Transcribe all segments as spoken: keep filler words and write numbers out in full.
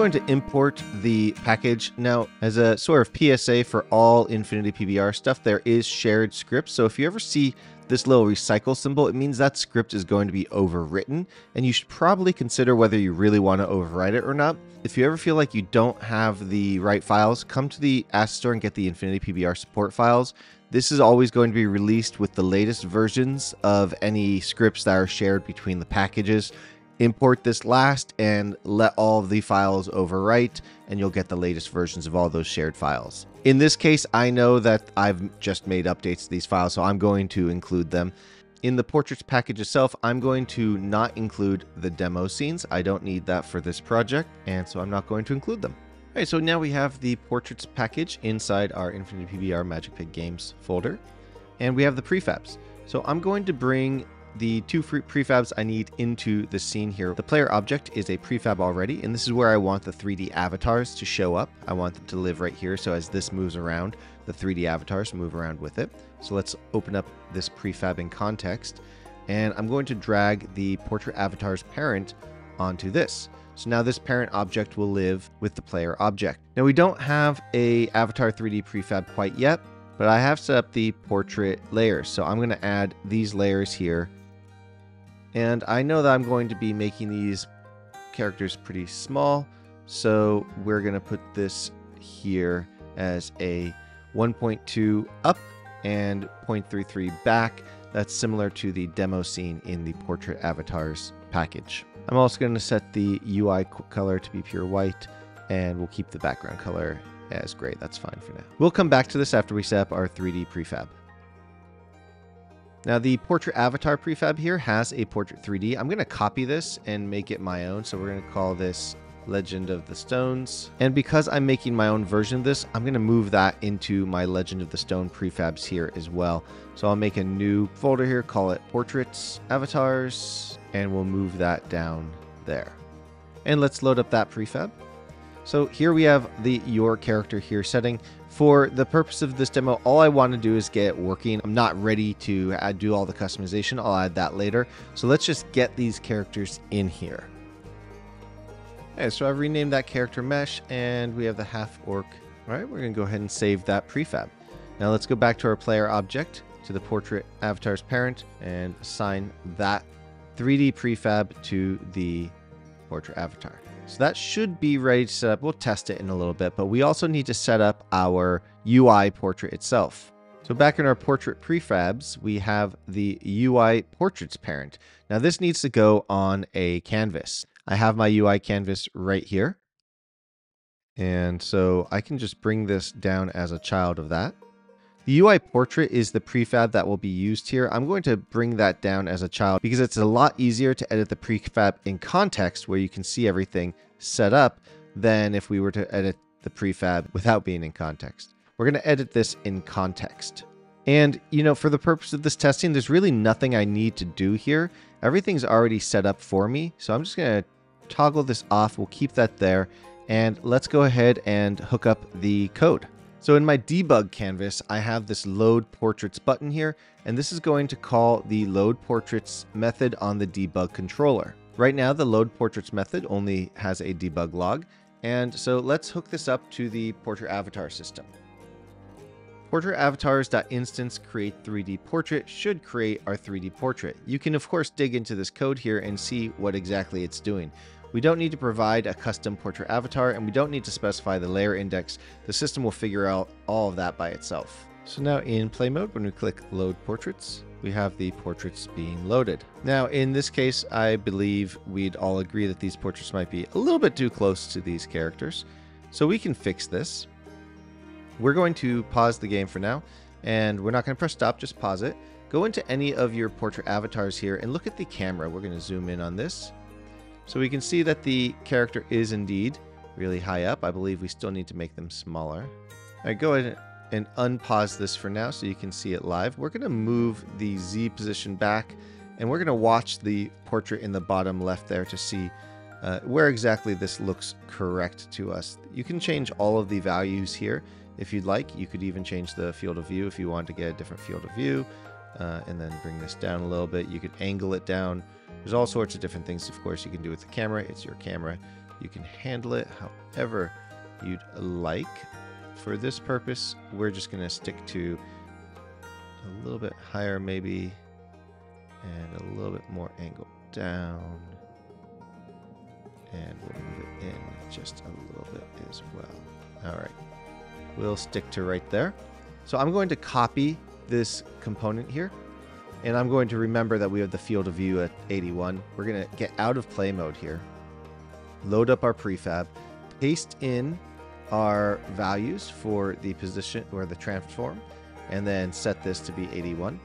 going to import the package. Now, as a sort of P S A for all Infinity P B R stuff, there is shared scripts. So if you ever see this little recycle symbol, it means that script is going to be overwritten, and you should probably consider whether you really want to overwrite it or not. If you ever feel like you don't have the right files, come to the Asset Store and get the Infinity P B R support files. This is always going to be released with the latest versions of any scripts that are shared between the packages. Import this last and let all of the files overwrite, and you'll get the latest versions of all those shared files. In this case, I know that I've just made updates to these files, so I'm going to include them. In the portraits package itself, I'm going to not include the demo scenes. I don't need that for this project, and so I'm not going to include them. All right, so now we have the portraits package inside our Infinity P B R Magic Pig Games folder, and we have the prefabs. So I'm going to bring the two prefabs I need into the scene here. The player object is a prefab already, and this is where I want the three D avatars to show up. I want them to live right here, so as this moves around, the three D avatars move around with it. So let's open up this prefab in context, and I'm going to drag the portrait avatar's parent onto this. So now this parent object will live with the player object. Now we don't have a avatar three D prefab quite yet, but I have set up the portrait layers. So I'm going to add these layers here. And I know that I'm going to be making these characters pretty small, so we're going to put this here as a one point two up and zero point three three back. That's similar to the demo scene in the Portrait Avatars package. I'm also going to set the U I color to be pure white, and we'll keep the background color as gray. That's fine for now. We'll come back to this after we set up our three D prefab. Now the portrait avatar prefab here has a portrait three D. I'm going to copy this and make it my own. So we're going to call this Legend of the Stones. And because I'm making my own version of this, I'm going to move that into my Legend of the Stone prefabs here as well. So I'll make a new folder here, call it Portraits Avatars, and we'll move that down there. And let's load up that prefab. So here we have the your character here setting. For the purpose of this demo, all I want to do is get it working. I'm not ready to add, do all the customization. I'll add that later. So let's just get these characters in here. Okay, so I've renamed that character Mesh, and we have the half orc. All right, we're going to go ahead and save that prefab. Now let's go back to our player object, to the portrait avatar's parent, and assign that three D prefab to the portrait avatar. So that should be ready to set up. We'll test it in a little bit, but we also need to set up our U I portrait itself. So back in our portrait prefabs, we have the U I portraits parent. Now this needs to go on a canvas. I have my U I canvas right here. And so I can just bring this down as a child of that. The U I portrait is the prefab that will be used here. I'm going to bring that down as a child because it's a lot easier to edit the prefab in context where you can see everything set up than if we were to edit the prefab without being in context. We're going to edit this in context. And, you know, for the purpose of this testing, there's really nothing I need to do here. Everything's already set up for me. So I'm just going to toggle this off. We'll keep that there. And let's go ahead and hook up the code. So in my debug canvas, I have this load portraits button here, and this is going to call the load portraits method on the debug controller. Right now, the load portraits method only has a debug log. And so let's hook this up to the portrait avatar system. Portrait avatars.instance create three D portrait should create our three D portrait. You can of course dig into this code here and see what exactly it's doing. We don't need to provide a custom portrait avatar, and we don't need to specify the layer index. The system will figure out all of that by itself. So now in play mode, when we click load portraits, we have the portraits being loaded. Now in this case, I believe we'd all agree that these portraits might be a little bit too close to these characters. So we can fix this. We're going to pause the game for now, and we're not going to press stop, just pause it. Go into any of your portrait avatars here and look at the camera. We're going to zoom in on this. So we can see that the character is indeed really high up. I believe we still need to make them smaller. All right, go ahead and unpause this for now so you can see it live. We're going to move the Z position back, and we're going to watch the portrait in the bottom left there to see uh, where exactly this looks correct to us. You can change all of the values here if you'd like. You could even change the field of view if you want to get a different field of view, uh, and then bring this down a little bit. You could angle it down. There's all sorts of different things, of course, you can do with the camera. It's your camera. You can handle it however you'd like. For this purpose, we're just going to stick to a little bit higher maybe, and a little bit more angled down. And we'll move it in just a little bit as well. All right, we'll stick to right there. So I'm going to copy this component here, and I'm going to remember that we have the field of view at eighty-one. We're going to get out of play mode here, load up our prefab, paste in our values for the position or the transform, and then set this to be eighty-one.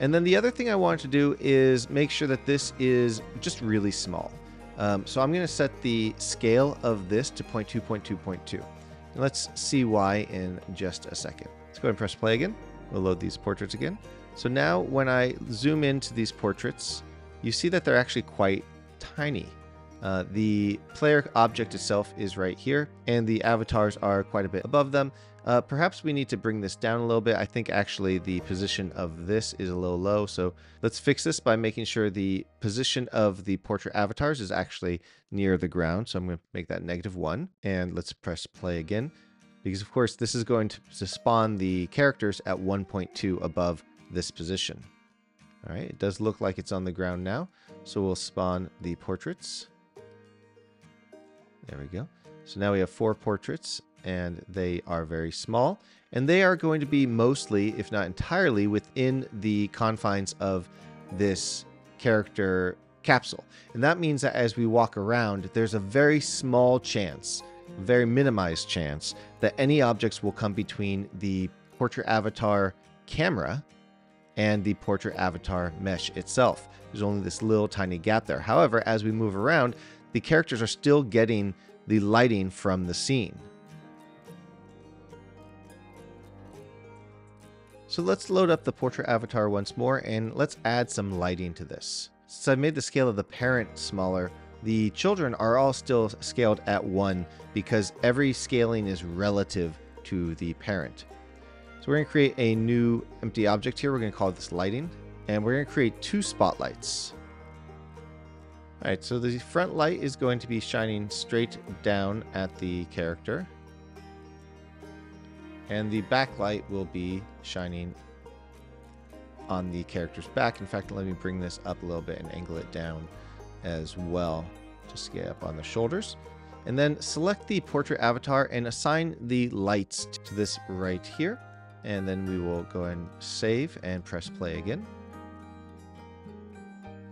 And then the other thing I want to do is make sure that this is just really small. Um, so I'm going to set the scale of this to zero point two, zero point two, zero point two. And let's see why in just a second. Let's go ahead and press play again. We'll load these portraits again. So now when I zoom into these portraits, you see that they're actually quite tiny. Uh, the player object itself is right here, and the avatars are quite a bit above them. Uh, perhaps we need to bring this down a little bit. I think actually the position of this is a little low. So let's fix this by making sure the position of the portrait avatars is actually near the ground. So I'm going to make that negative one, and let's press play again, because of course this is going to, to spawn the characters at one point two above this position. All right. It does look like it's on the ground now. So we'll spawn the portraits. There we go. So now we have four portraits, and they are very small, and they are going to be mostly, if not entirely, within the confines of this character capsule. And that means that as we walk around, there's a very small chance, very minimized chance, that any objects will come between the portrait avatar camera and the portrait avatar mesh itself. There's only this little tiny gap there. However, as we move around, the characters are still getting the lighting from the scene. So let's load up the portrait avatar once more, and let's add some lighting to this. Since I've made the scale of the parent smaller, the children are all still scaled at one, because every scaling is relative to the parent. So we're going to create a new empty object here. We're going to call this lighting, and we're going to create two spotlights. All right, so the front light is going to be shining straight down at the character, and the backlight will be shining on the character's back. In fact, let me bring this up a little bit and angle it down as well. Just get up on the shoulders. And then select the portrait avatar and assign the lights to this right here. And then we will go ahead and save and press play again.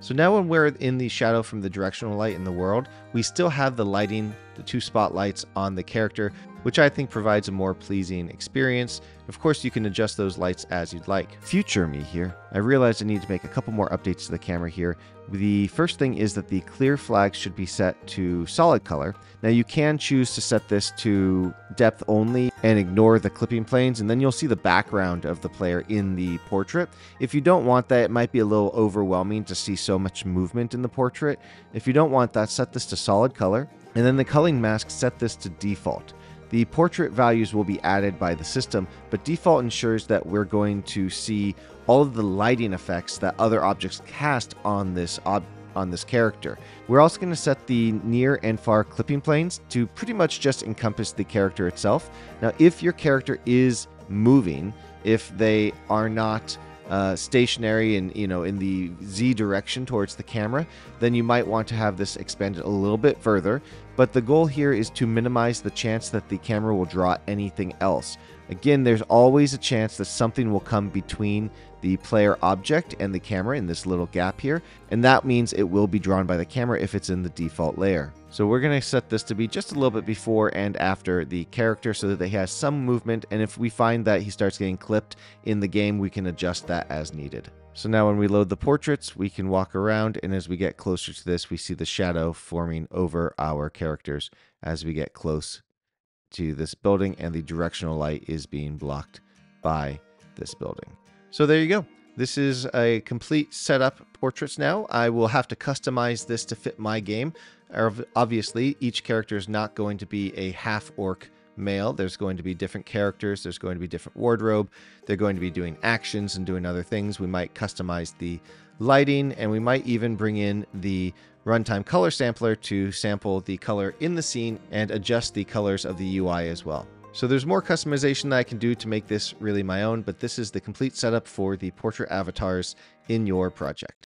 So now when we're in the shadow from the directional light in the world, we still have the lighting, the two spotlights on the character, which I think provides a more pleasing experience. Of course, you can adjust those lights as you'd like. Future me here, I realized I need to make a couple more updates to the camera here. The first thing is that the clear flag should be set to solid color. Now you can choose to set this to depth only and ignore the clipping planes, and then you'll see the background of the player in the portrait. If you don't want that, it might be a little overwhelming to see so much movement in the portrait. If you don't want that, set this to solid color, and then the culling mask, set this to default. The portrait values will be added by the system, but default ensures that we're going to see all of the lighting effects that other objects cast on this ob on this character. We're also going to set the near and far clipping planes to pretty much just encompass the character itself. Now, if your character is moving, if they are not uh, stationary and, you know, in the Z direction towards the camera, then you might want to have this expanded a little bit further. But the goal here is to minimize the chance that the camera will draw anything else. Again, there's always a chance that something will come between the player object and the camera in this little gap here, and that means it will be drawn by the camera if it's in the default layer. So we're going to set this to be just a little bit before and after the character so that he has some movement, and if we find that he starts getting clipped in the game, we can adjust that as needed. So now when we load the portraits, we can walk around, and as we get closer to this, we see the shadow forming over our characters as we get close to this building, and the directional light is being blocked by this building. So there you go. This is a complete setup portraits now. I will have to customize this to fit my game. Obviously, each character is not going to be a half-orc male. There's going to be different characters. There's going to be different wardrobe. They're going to be doing actions and doing other things. We might customize the lighting, and we might even bring in the runtime color sampler to sample the color in the scene and adjust the colors of the U I as well. So there's more customization that I can do to make this really my own, but this is the complete setup for the portrait avatars in your project.